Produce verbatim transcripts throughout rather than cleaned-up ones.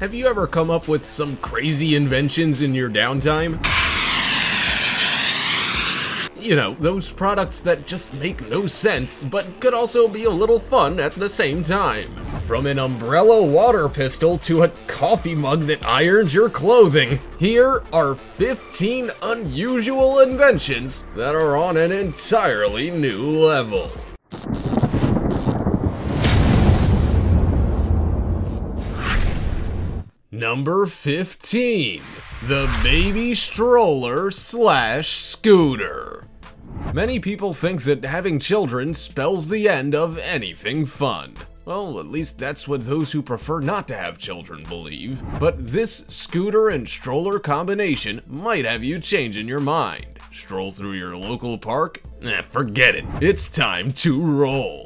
Have you ever come up with some crazy inventions in your downtime? You know, those products that just make no sense, but could also be a little fun at the same time. From an umbrella water pistol to a coffee mug that irons your clothing, here are fifteen unusual inventions that are on an entirely new level. Number fifteen, the baby stroller slash scooter. Many people think that having children spells the end of anything fun. Well, at least that's what those who prefer not to have children believe. But this scooter and stroller combination might have you changing your mind. Stroll through your local park? Eh, forget it. It's time to roll.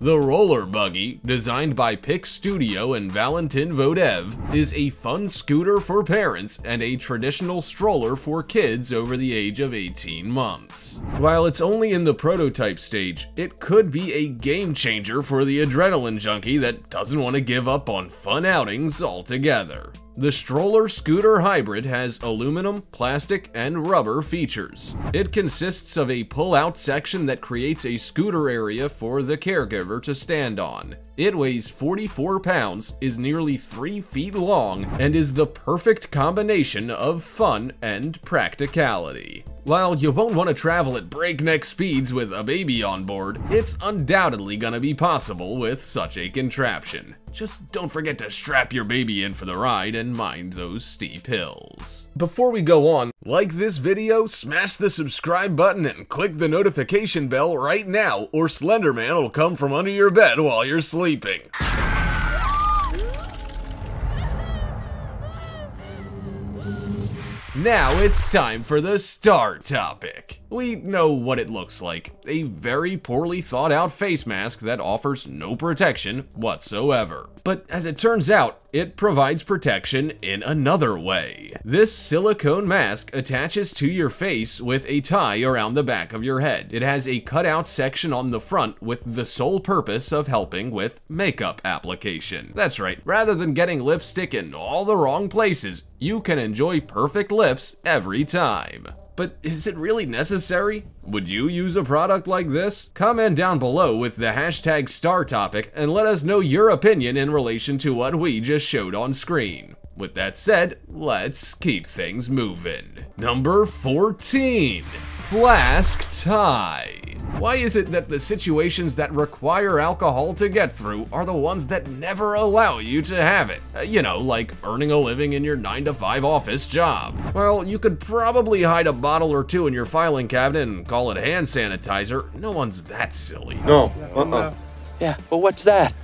The Roller Buggy, designed by Pix Studio and Valentin Vodev, is a fun scooter for parents and a traditional stroller for kids over the age of eighteen months. While it's only in the prototype stage, it could be a game changer for the adrenaline junkie that doesn't want to give up on fun outings altogether. The stroller scooter hybrid has aluminum, plastic, and rubber features. It consists of a pull-out section that creates a scooter area for the caregiver to stand on. It weighs forty-four pounds, is nearly three feet long, and is the perfect combination of fun and practicality. While you won't want to travel at breakneck speeds with a baby on board, it's undoubtedly gonna be possible with such a contraption. Just don't forget to strap your baby in for the ride and mind those steep hills. Before we go on, like this video, smash the subscribe button and click the notification bell right now, or Slenderman will come from under your bed while you're sleeping. Now it's time for the star topic. We know what it looks like. A very poorly thought out face mask that offers no protection whatsoever. But as it turns out, it provides protection in another way. This silicone mask attaches to your face with a tie around the back of your head. It has a cutout section on the front with the sole purpose of helping with makeup application. That's right, rather than getting lipstick in all the wrong places, you can enjoy perfect lips every time. But is it really necessary? Would you use a product like this? Comment down below with the hashtag star topic and let us know your opinion in relation to what we just showed on screen. With that said, let's keep things moving. Number fourteen, flask tie. Why is it that the situations that require alcohol to get through are the ones that never allow you to have it? Uh, you know, like earning a living in your nine to five office job. Well, you could probably hide a bottle or two in your filing cabinet and call it hand sanitizer. No one's that silly. No, uh-uh. Yeah, but what's that?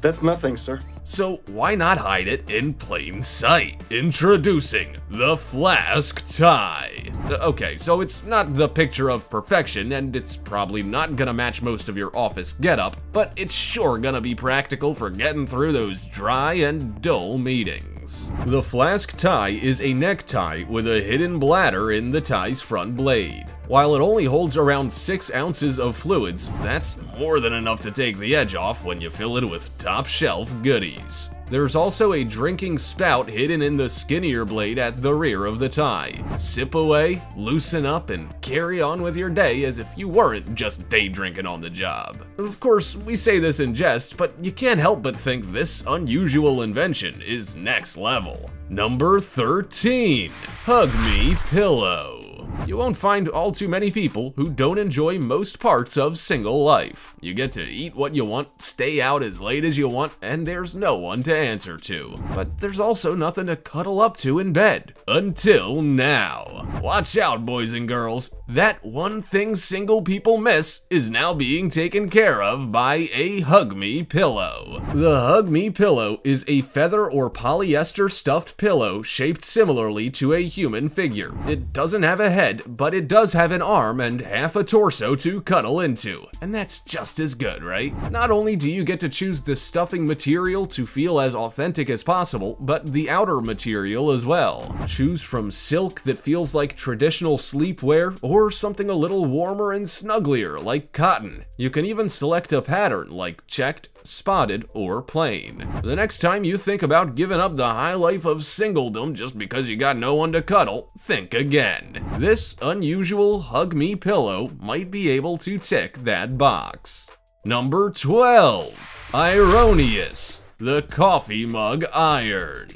That's nothing, sir. So why not hide it in plain sight? Introducing the flask tie. Okay, so it's not the picture of perfection, and it's probably not gonna match most of your office getup, but it's sure gonna be practical for getting through those dry and dull meetings. The flask tie is a necktie with a hidden bladder in the tie's front blade. While it only holds around six ounces of fluids, that's more than enough to take the edge off when you fill it with top shelf goodies. There's also a drinking spout hidden in the skinnier blade at the rear of the tie. Sip away, loosen up, and carry on with your day as if you weren't just day drinking on the job. Of course, we say this in jest, but you can't help but think this unusual invention is next level. Number thirteen, Hug Me Pillow. You won't find all too many people who don't enjoy most parts of single life. You get to eat what you want, stay out as late as you want, and there's no one to answer to. But there's also nothing to cuddle up to in bed. Until now. Watch out, boys and girls. That one thing single people miss is now being taken care of by a Hug Me pillow. The Hug Me pillow is a feather or polyester stuffed pillow shaped similarly to a human figure. It doesn't have a head, but it does have an arm and half a torso to cuddle into. And that's just as good, right? Not only do you get to choose the stuffing material to feel as authentic as possible, but the outer material as well. Choose from silk that feels like like traditional sleepwear or something a little warmer and snugglier like cotton. You can even select a pattern like checked, spotted, or plain. The next time you think about giving up the high life of singledom just because you got no one to cuddle, think again. This unusual hug me pillow might be able to tick that box. Number twelve. Ironious. The coffee mug iron.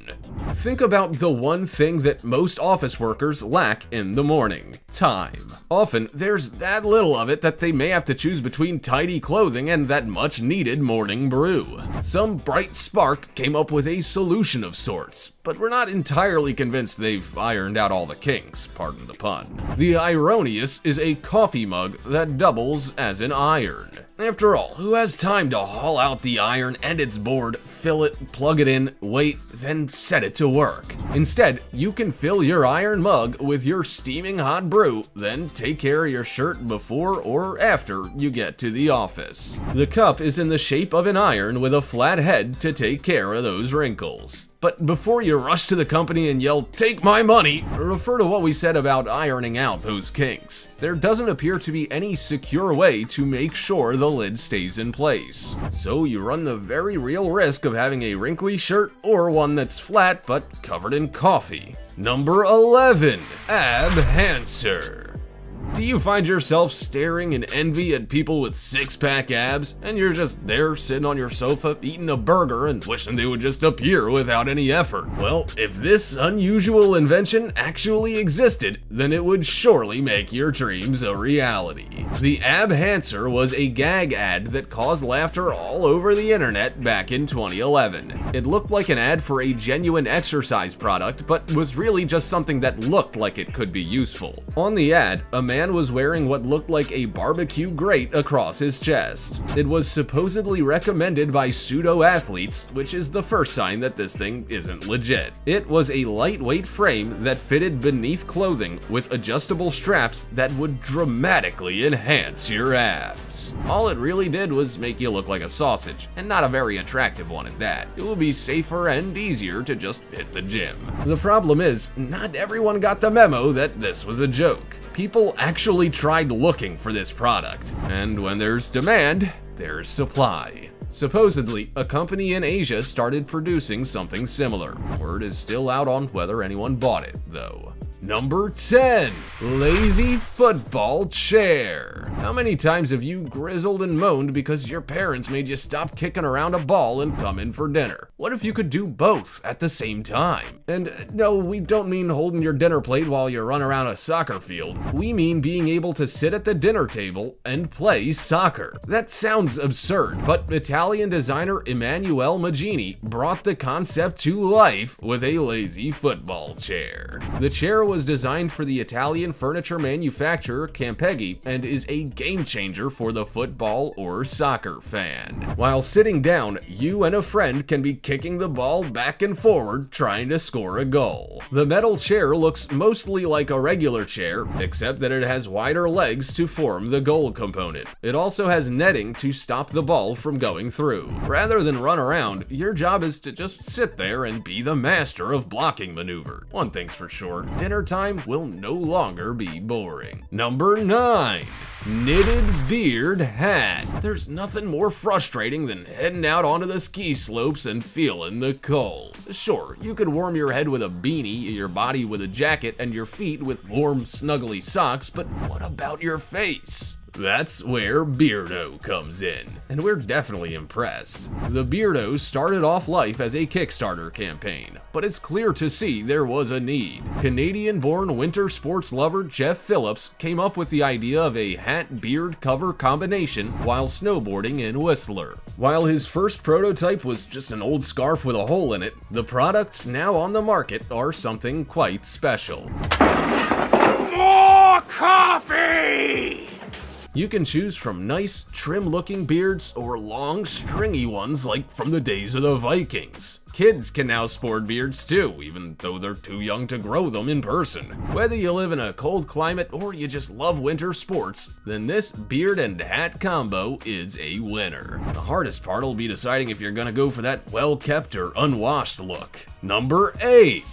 Think about the one thing that most office workers lack in the morning: time. Often, there's that little of it that they may have to choose between tidy clothing and that much-needed morning brew. Some bright spark came up with a solution of sorts, but we're not entirely convinced they've ironed out all the kinks, pardon the pun. The Ironious is a coffee mug that doubles as an iron. After all, who has time to haul out the iron and its board, fill it, plug it in, wait, then set it to work? Instead, you can fill your iron mug with your steaming hot brew, then take care of your shirt before or after you get to the office. The cup is in the shape of an iron with a flat head to take care of those wrinkles. But before you rush to the company and yell, "Take my money," refer to what we said about ironing out those kinks. There doesn't appear to be any secure way to make sure the lid stays in place. So you run the very real risk of having a wrinkly shirt or one that's flat but covered in coffee. Number eleven. Abhancer. Do you find yourself staring in envy at people with six-pack abs, and you're just there sitting on your sofa eating a burger and wishing they would just appear without any effort? Well, if this unusual invention actually existed, then it would surely make your dreams a reality. The Abhancer was a gag ad that caused laughter all over the internet back in twenty eleven. It looked like an ad for a genuine exercise product, but was really just something that looked like it could be useful. On the ad, a man was wearing what looked like a barbecue grate across his chest. It was supposedly recommended by pseudo-athletes, which is the first sign that this thing isn't legit. It was a lightweight frame that fitted beneath clothing with adjustable straps that would dramatically enhance your abs. All it really did was make you look like a sausage, and not a very attractive one at that. It would be safer and easier to just hit the gym. The problem is, not everyone got the memo that this was a joke. People actually tried looking for this product, and when there's demand, there's supply. Supposedly, a company in Asia started producing something similar. Word is still out on whether anyone bought it, though. Number ten. Lazy football chair. How many times have you grizzled and moaned because your parents made you stop kicking around a ball and come in for dinner? What if you could do both at the same time? And no, we don't mean holding your dinner plate while you run around a soccer field. We mean being able to sit at the dinner table and play soccer. That sounds absurd, but Italian designer Emanuele Magini brought the concept to life with a lazy football chair. The chair was designed for the Italian furniture manufacturer Campeggi and is a game changer for the football or soccer fan. While sitting down, you and a friend can be kicking the ball back and forward trying to score a goal. The metal chair looks mostly like a regular chair, except that it has wider legs to form the goal component. It also has netting to stop the ball from going through. Rather than run around, your job is to just sit there and be the master of blocking maneuver. One thing's for sure, dinner time will no longer be boring. Number nine. Knitted beard hat. There's nothing more frustrating than heading out onto the ski slopes and feeling the cold. Sure, you could warm your head with a beanie, your body with a jacket, and your feet with warm, snuggly socks, but what about your face? That's where Beardo comes in, and we're definitely impressed. The Beardo started off life as a Kickstarter campaign, but it's clear to see there was a need. Canadian-born winter sports lover Jeff Phillips came up with the idea of a hat-beard cover combination while snowboarding in Whistler. While his first prototype was just an old scarf with a hole in it, the products now on the market are something quite special. More coffee! You can choose from nice, trim-looking beards or long, stringy ones like from the days of the Vikings. Kids can now sport beards too, even though they're too young to grow them in person. Whether you live in a cold climate or you just love winter sports, then this beard and hat combo is a winner. The hardest part will be deciding if you're gonna go for that well-kept or unwashed look. Number eight.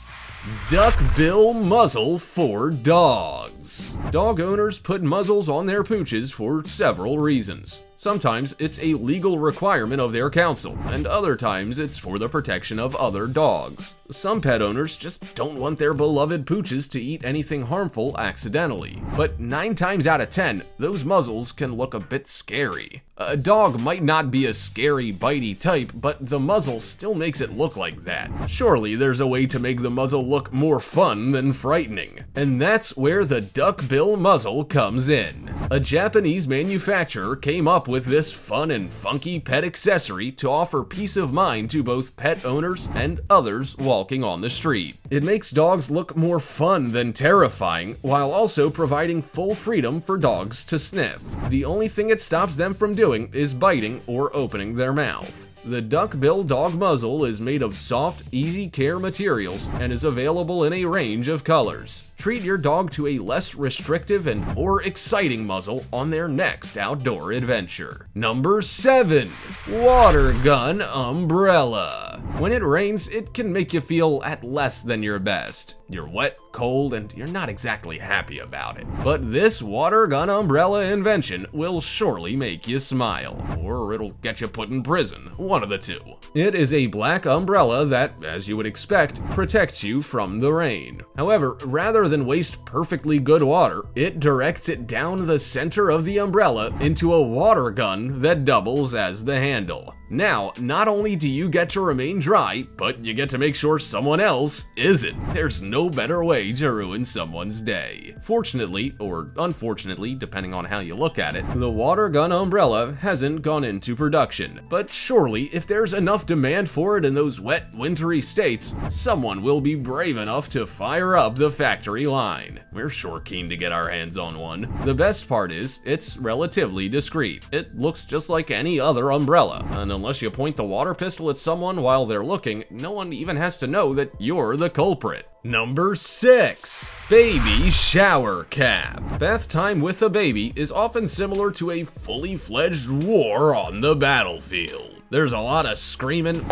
Duckbill muzzle for dogs. Dog owners put muzzles on their pooches for several reasons. Sometimes it's a legal requirement of their council, and other times it's for the protection of other dogs. Some pet owners just don't want their beloved pooches to eat anything harmful accidentally. But nine times out of ten, those muzzles can look a bit scary. A dog might not be a scary, bitey type, but the muzzle still makes it look like that. Surely there's a way to make the muzzle look more fun than frightening. And that's where the duckbill muzzle comes in. A Japanese manufacturer came up with this fun and funky pet accessory to offer peace of mind to both pet owners and others walking on the street. It makes dogs look more fun than terrifying, while also providing full freedom for dogs to sniff. The only thing it stops them from doing is biting or opening their mouth. The duckbill dog muzzle is made of soft, easy care materials and is available in a range of colors. Treat your dog to a less restrictive and or exciting muzzle on their next outdoor adventure. Number seven, water gun umbrella. When it rains, it can make you feel at less than your best. You're wet, cold, and you're not exactly happy about it. But this water gun umbrella invention will surely make you smile, or it'll get you put in prison, one of the two. It is a black umbrella that, as you would expect, protects you from the rain. However, rather than waste perfectly good water, it directs it down the center of the umbrella into a water gun that doubles as the handle. Now, not only do you get to remain dry, but you get to make sure someone else isn't. There's no better way to ruin someone's day. Fortunately, or unfortunately, depending on how you look at it, the water gun umbrella hasn't gone into production. But surely, if there's enough demand for it in those wet, wintry states, someone will be brave enough to fire up the factory line. We're sure keen to get our hands on one. The best part is, it's relatively discreet. It looks just like any other umbrella, and unless you point the water pistol at someone while they're looking, no one even has to know that you're the culprit. Number six, baby shower cap. Bath time with a baby is often similar to a fully fledged war on the battlefield. There's a lot of screaming,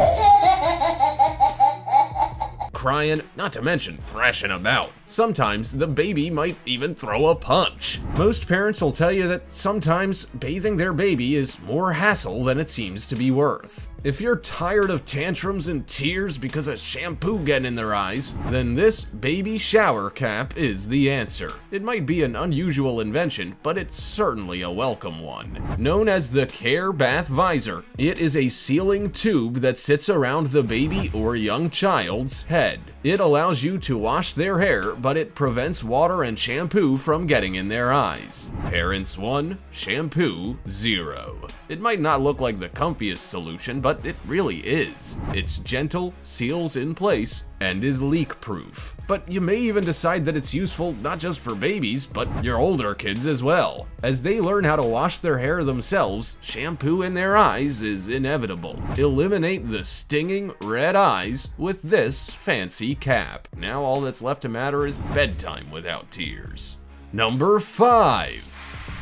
crying, not to mention thrashing about. Sometimes the baby might even throw a punch. Most parents will tell you that sometimes bathing their baby is more hassle than it seems to be worth. If you're tired of tantrums and tears because of shampoo getting in their eyes, then this baby shower cap is the answer. It might be an unusual invention, but it's certainly a welcome one. Known as the Care Bath Visor, it is a ceiling tube that sits around the baby or young child's head. It allows you to wash their hair, but it prevents water and shampoo from getting in their eyes. Parents one, shampoo zero. It might not look like the comfiest solution, but it really is. It's gentle, seals in place, and is leak-proof. But you may even decide that it's useful not just for babies, but your older kids as well. As they learn how to wash their hair themselves, shampoo in their eyes is inevitable. Eliminate the stinging red eyes with this fancy cap. Now all that's left to matter is bedtime without tears. Number five,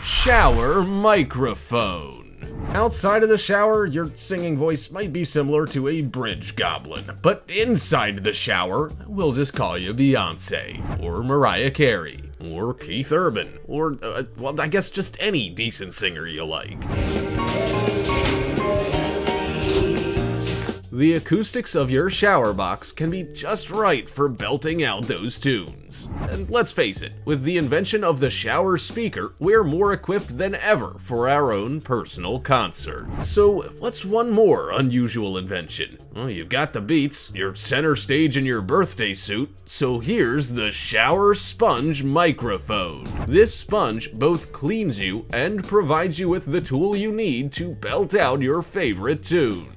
shower microphone. Outside of the shower, your singing voice might be similar to a bridge goblin, but inside the shower, we'll just call you Beyonce, or Mariah Carey, or Keith Urban, or, uh, well, I guess just any decent singer you like. The acoustics of your shower box can be just right for belting out those tunes. And let's face it, with the invention of the shower speaker, we're more equipped than ever for our own personal concert. So what's one more unusual invention? Well, you've got the beats, your center stage and your birthday suit, so here's the shower sponge microphone. This sponge both cleans you and provides you with the tool you need to belt out your favorite tune.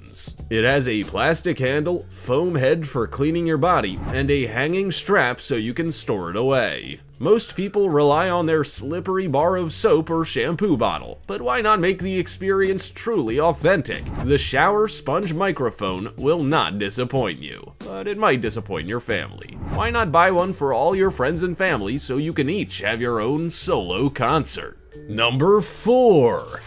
It has a plastic handle, foam head for cleaning your body, and a hanging strap so you can store it away. Most people rely on their slippery bar of soap or shampoo bottle, but why not make the experience truly authentic? The shower sponge microphone will not disappoint you, but it might disappoint your family. Why not buy one for all your friends and family so you can each have your own solo concert? Number four,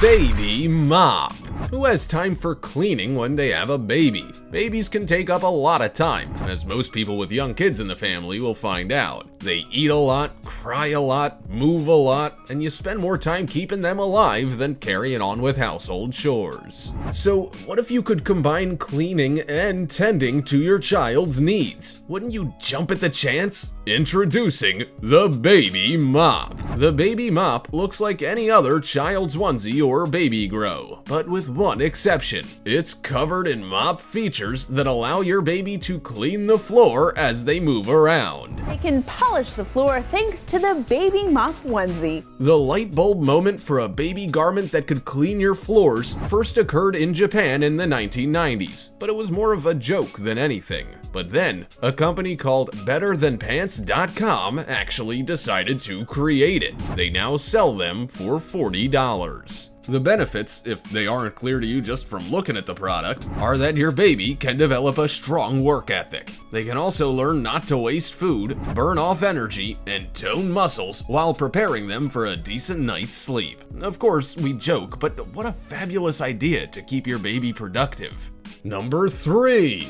baby mop. who has time for cleaning when they have a baby. Babies can take up a lot of time, as most people with young kids in the family will find out. They eat a lot, cry a lot, move a lot, and you spend more time keeping them alive than carrying on with household chores. So what if you could combine cleaning and tending to your child's needs? Wouldn't you jump at the chance? Introducing the Baby Mop. The Baby Mop looks like any other child's onesie or baby grow, but with one exception. It's covered in mop features that allow your baby to clean the floor as they move around. They can polish the floor thanks to the Baby Mop onesie. The light bulb moment for a baby garment that could clean your floors first occurred in Japan in the nineteen nineties, but it was more of a joke than anything. But then, a company called Better Than Pants dot com actually decided to create it. They now sell them for forty dollars. The benefits, if they aren't clear to you just from looking at the product, are that your baby can develop a strong work ethic. They can also learn not to waste food, burn off energy, and tone muscles while preparing them for a decent night's sleep. Of course, we joke, but what a fabulous idea to keep your baby productive. Number three.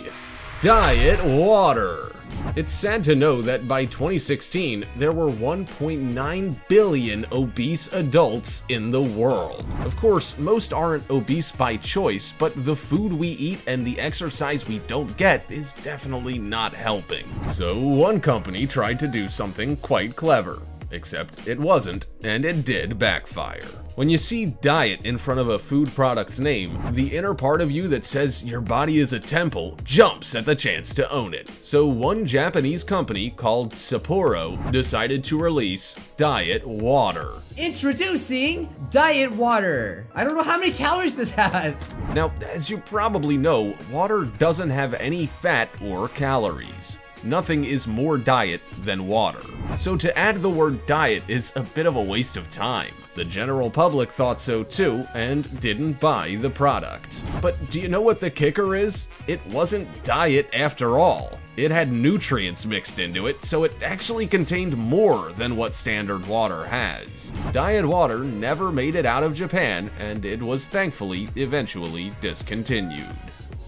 Diet water. It's sad to know that by twenty sixteen, there were one point nine billion obese adults in the world. Of course, most aren't obese by choice, but the food we eat and the exercise we don't get is definitely not helping. So one company tried to do something quite clever. Except it wasn't, and it did backfire. When you see diet in front of a food product's name, the inner part of you that says your body is a temple jumps at the chance to own it. So one Japanese company called Sapporo decided to release diet water. Introducing diet water. I don't know how many calories this has. Now, as you probably know, water doesn't have any fat or calories. Nothing is more diet than water. So to add the word diet is a bit of a waste of time. The general public thought so too and didn't buy the product. But do you know what the kicker is? It wasn't diet after all. It had nutrients mixed into it, so it actually contained more than what standard water has. Diet water never made it out of Japan, and it was thankfully eventually discontinued.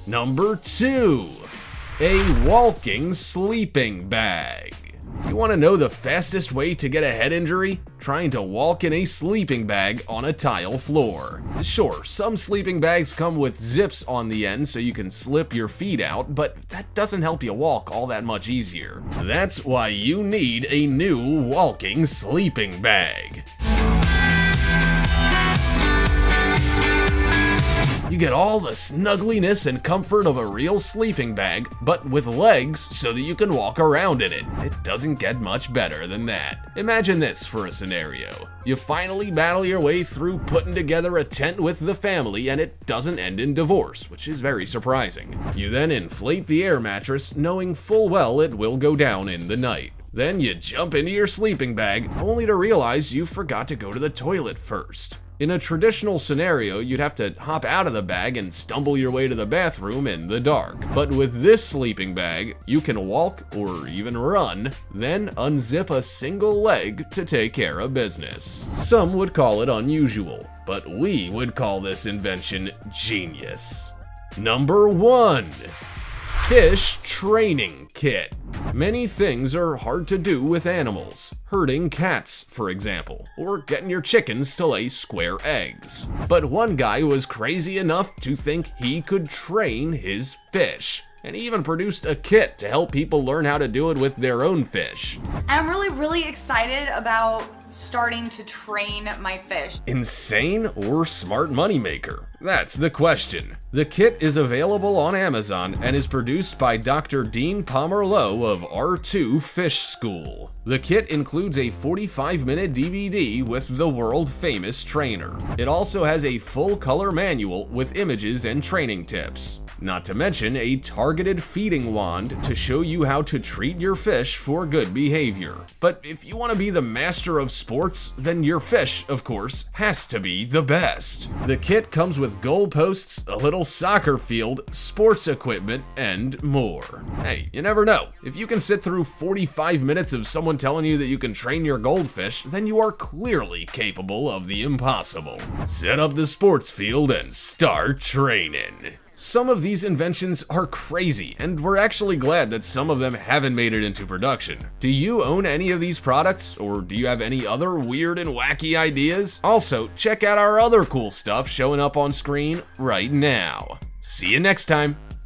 Number two. A walking sleeping bag. Do you want to know the fastest way to get a head injury? Trying to walk in a sleeping bag on a tile floor. Sure, some sleeping bags come with zips on the end so you can slip your feet out, but that doesn't help you walk all that much easier. That's why you need a new walking sleeping bag. You get all the snuggliness and comfort of a real sleeping bag, but with legs so that you can walk around in it. It doesn't get much better than that. Imagine this for a scenario. You finally battle your way through putting together a tent with the family, and it doesn't end in divorce, which is very surprising. You then inflate the air mattress, knowing full well it will go down in the night. Then you jump into your sleeping bag, only to realize you forgot to go to the toilet first. In a traditional scenario, you'd have to hop out of the bag and stumble your way to the bathroom in the dark. But with this sleeping bag, you can walk or even run, then unzip a single leg to take care of business. Some would call it unusual, but we would call this invention genius. Number one. Fish training kit. Many things are hard to do with animals. Herding cats, for example, or getting your chickens to lay square eggs. But one guy was crazy enough to think he could train his fish. And he even produced a kit to help people learn how to do it with their own fish. And I'm really, really excited about starting to train my fish. Insane or smart moneymaker? That's the question. The kit is available on Amazon and is produced by Doctor Dean Pomerleau of R two Fish School. The kit includes a forty-five minute D V D with the world-famous trainer. It also has a full-color manual with images and training tips. Not to mention a targeted feeding wand to show you how to treat your fish for good behavior. behavior. But if you want to be the master of sports, then your fish, of course, has to be the best. The kit comes with goalposts, a little soccer field, sports equipment, and more. Hey, you never know. If you can sit through forty-five minutes of someone telling you that you can train your goldfish, then you are clearly capable of the impossible. Set up the sports field and start training. Some of these inventions are crazy, and we're actually glad that some of them haven't made it into production. Do you own any of these products, or do you have any other weird and wacky ideas? Also, check out our other cool stuff showing up on screen right now. See you next time.